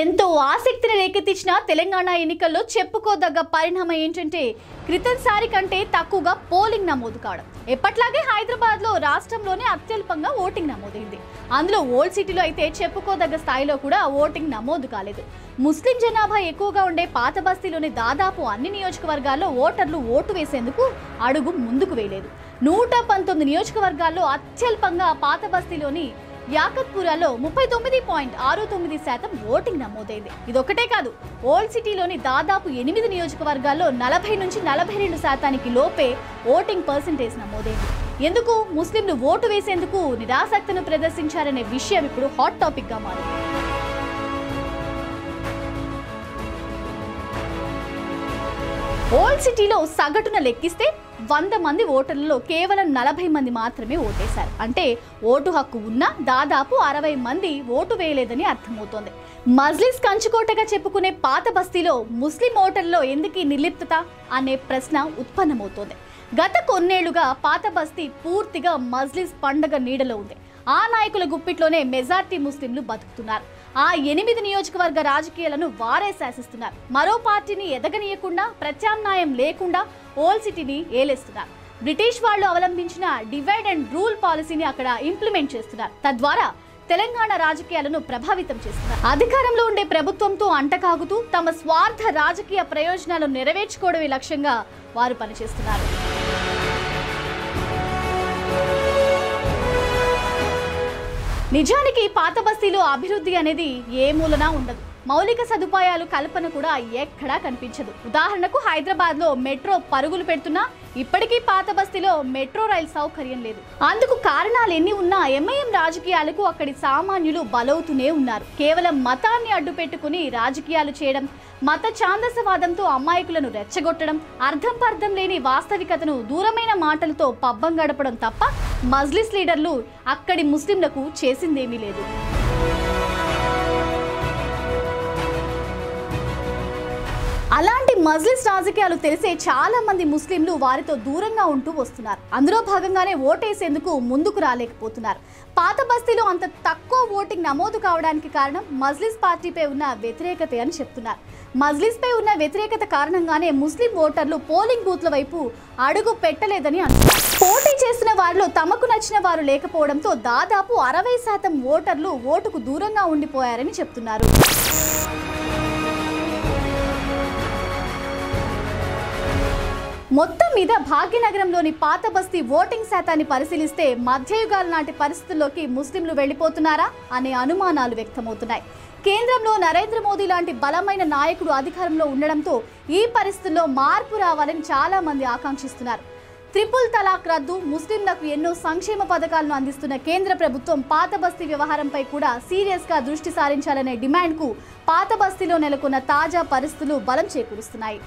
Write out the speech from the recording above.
ఎంతో ఆసక్తిని రేకెత్తించిన తెలంగాణ ఎన్నికల్లో చెప్పుకోదగ్గ పరిణామం ఏంటంటే క్రితంసారి కంటే తక్కువగా పోలింగ్ నమోదు కావడం. ఎప్పట్లాగే హైదరాబాద్ లో రాష్ట్రంలోనే అత్యల్పంగా ఓటింగ్ నమోదైంది. అందులో ఓల్డ్ సిటీలో అయితే చెప్పుకోదగ్గ స్థాయిలో కూడా ఓటింగ్ నమోదు కాలేదు. ముస్లిం జనాభా ఎక్కువగా ఉండే పాత బస్తీలోని దాదాపు అన్ని నియోజకవర్గాల్లో ఓటర్లు ఓటు వేసేందుకు అడుగు ముందుకు వేయలేదు. 119 నియోజకవర్గాల్లో అత్యల్పంగా పాత బస్తీలోని యాకత్పురాలో 39.69% ఓటింగ్ నమోదైంది. ఇదొక్కటే కాదు, ఓల్డ్ సిటీలోని దాదాపు 8 నియోజకవర్గాల్లో 40 నుంచి 42% లోపే ఓటింగ్ పర్సెంటేజ్ నమోదైంది. ఎందుకు ముస్లింలు ఓటు వేసేందుకు నిరాసక్తను ప్రదర్శించారనే విషయం ఇప్పుడు హాట్ టాపిక్గా మారింది. ఓల్డ్ సిటీలో సగటున లెక్కిస్తే 100 మంది ఓటర్లలో కేవలం 40 మంది మాత్రమే ఓటేశారు. అంటే ఓటు హక్కు ఉన్న దాదాపు 60 మంది ఓటు వేయలేదని అర్థమవుతోంది. మజ్లిస్ కంచుకోటగా చెప్పుకునే పాత బస్తీలో ముస్లిం ఓటర్లలో ఎందుకీ నిర్లిప్తత అనే ప్రశ్న ఉత్పన్నమవుతోంది. గత కొన్నేళ్లుగా పాత బస్తీ పూర్తిగా మజ్లిస్ పండగ నీడలో ఉంది. ఆ నాయకుల గుప్పిట్లోనే మెజార్టీ ముస్లింలు బతుకుతున్నారు. ఆ 8 నియోజకవర్గ రాజకీయాలను వారే శాసిస్తున్నారు. మరో పార్టీని ఎదగనీయకుండా, ప్రత్యామ్నాయం లేకుండా ఓల్డ్ సిటీని ఏలేస్తున్నారు. బ్రిటిష్ వాళ్ళు అవలంబించిన డివైడ్ అండ్ రూల్ పాలసీని అక్కడ ఇంప్లిమెంట్ చేస్తున్నారు. తద్వారా తెలంగాణ రాజకీయాలను ప్రభావితం చేస్తున్నారు. అధికారంలో ఉండే ప్రభుత్వంతో అంటకాగుతూ తమ స్వార్థ రాజకీయ ప్రయోజనాలను నెరవేర్చుకోవడమే లక్ష్యంగా వారు పనిచేస్తున్నారు. నిజానికి పాత బస్తీలో అభివృద్ధి అనేది ఏ మూలనా ఉండదు. మౌలిక సదుపాయాలు కల్పన కూడా ఎక్కడా కనిపించదు. ఉదాహరణకు హైదరాబాద్లో మెట్రో పరుగులు పెడుతున్నా ఇప్పటికీ పాత బస్తీలో మెట్రో రైలు సౌకర్యం లేదు. అందుకు కారణాలు ఎన్ని ఉన్నా ఎంఐఎం రాజకీయాలకు అక్కడి సామాన్యులు బలవుతూనే ఉన్నారు. కేవలం మతాన్ని అడ్డు పెట్టుకుని రాజకీయాలు చేయడం, మత ఛాందసవాదంతో అమాయకులను రెచ్చగొట్టడం, అర్థం పర్థం లేని వాస్తవికతను దూరమైన మాటలతో పబ్బం గడపడం తప్ప మజ్లిస్ లీడర్లు అక్కడి ముస్లింలకు చేసిందేమీ లేదు. అలాంటి మజ్లిస్ రాజకీయాలు తెలిసే చాలా మంది ముస్లింలు వారితో దూరంగా ఉంటూ వస్తున్నారు. అందులో భాగంగానే ఓటేసేందుకు ముందుకు రాలేకపోతున్నారు. పాత బస్తీలో అంత తక్కువ ఓటింగ్ నమోదు కావడానికి కారణం మజ్లిస్ పార్టీపై ఉన్న వ్యతిరేకత అని చెప్తున్నారు. మజ్లిస్పై ఉన్న వ్యతిరేకత కారణంగానే ముస్లిం ఓటర్లు పోలింగ్ బూత్ల వైపు అడుగు పెట్టలేదని అంటున్నారు. పోటీ చేసిన వారిలో తమకు నచ్చిన వారు లేకపోవడంతో దాదాపు 60% ఓటర్లు ఓటుకు దూరంగా ఉండిపోయారని చెప్తున్నారు. మొత్తం మీద భాగ్యనగరంలోని పాత బస్తీ ఓటింగ్ శాతాన్ని పరిశీలిస్తే మధ్యయుగాల నాటి పరిస్థితుల్లోకి ముస్లింలు వెళ్ళిపోతున్నారా అనే అనుమానాలు వ్యక్తమవుతున్నాయి. కేంద్రంలో నరేంద్ర మోదీ లాంటి బలమైన నాయకుడు అధికారంలో ఉండడంతో ఈ పరిస్థితుల్లో మార్పు రావాలని చాలా మంది ఆకాంక్షిస్తున్నారు. 3 తలాక్ రద్దు, ముస్లింలకు ఎన్నో సంక్షేమ పథకాలను అందిస్తున్న కేంద్ర ప్రభుత్వం పాత బస్తీ వ్యవహారంపై కూడా సీరియస్గా దృష్టి సారించాలనే డిమాండ్కు పాత బస్తీలో నెలకొన్న తాజా పరిస్థితులు బలం చేకూరుస్తున్నాయి.